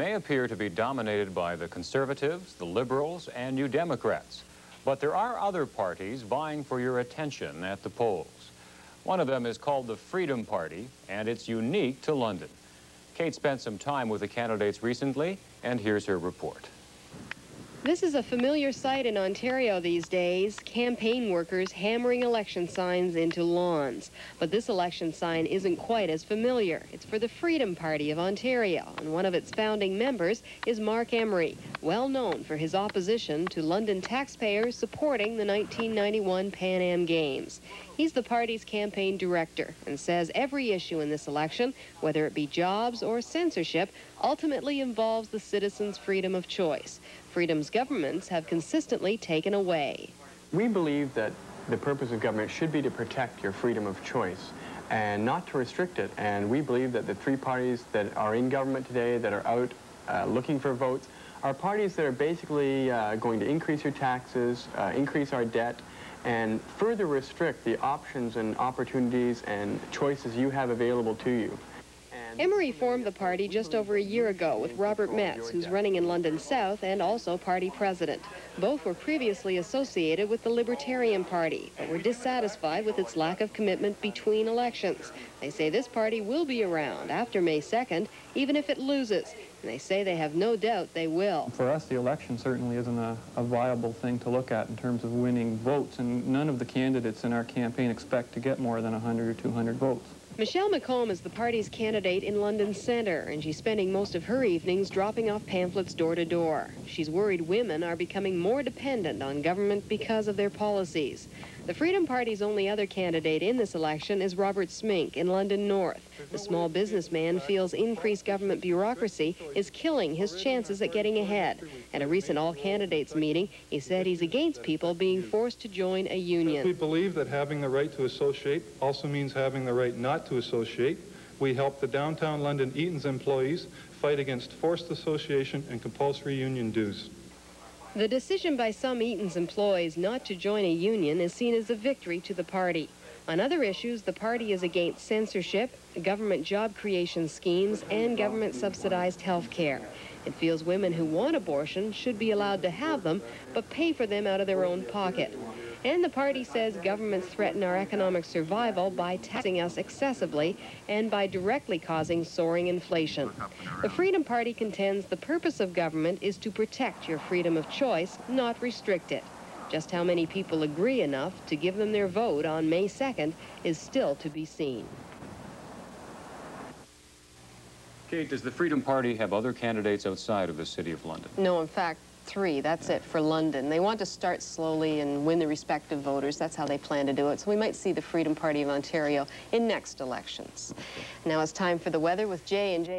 may appear to be dominated by the Conservatives, the Liberals, and New Democrats. But there are other parties vying for your attention at the polls. One of them is called the Freedom Party, and it's unique to London. Kate spent some time with the candidates recently, and here's her report. This is a familiar sight in Ontario these days, campaign workers hammering election signs into lawns. But this election sign isn't quite as familiar. It's for the Freedom Party of Ontario, and one of its founding members is Marc Emery, well known for his opposition to London taxpayers supporting the 1991 Pan Am Games. He's the party's campaign director and says every issue in this election, whether it be jobs or censorship, ultimately involves the citizens' freedom of choice. Freedom's governments have consistently taken away. We believe that the purpose of government should be to protect your freedom of choice and not to restrict it. And we believe that the three parties that are in government today, that are out looking for votes, are parties that are basically going to increase your taxes, increase our debt, and further restrict the options and opportunities and choices you have available to you. Emery formed the party just over a year ago with Robert Metz, who's running in London South and also party president. Both were previously associated with the Libertarian Party, but were dissatisfied with its lack of commitment between elections. They say this party will be around after May 2nd, even if it loses. And they say they have no doubt they will. For us, the election certainly isn't a viable thing to look at in terms of winning votes, and none of the candidates in our campaign expect to get more than 100 or 200 votes. Michelle McColm is the party's candidate in London Centre, and she's spending most of her evenings dropping off pamphlets door to door. She's worried women are becoming more dependent on government because of their policies. The Freedom Party's only other candidate in this election is Robert Smink in London North. The small businessman feels increased government bureaucracy is killing his chances at getting ahead. At a recent all-candidates meeting, he said he's against people being forced to join a union. We believe that having the right to associate also means having the right not to associate. We help the downtown London Eaton's employees fight against forced association and compulsory union dues. The decision by some Eaton's employees not to join a union is seen as a victory to the party. On other issues, the party is against censorship, government job creation schemes, and government-subsidized health care. It feels women who want abortion should be allowed to have them, but pay for them out of their own pocket. And the party says governments threaten our economic survival by taxing us excessively and by directly causing soaring inflation. The Freedom Party contends the purpose of government is to protect your freedom of choice, not restrict it. Just how many people agree enough to give them their vote on May 2nd is still to be seen. Kate, does the Freedom Party have other candidates outside of the City of London? No, in fact, three. That's it for London. They want to start slowly and win the respect of voters. That's how they plan to do it. So we might see the Freedom Party of Ontario in next elections. Now it's time for the weather with Jay and Jay.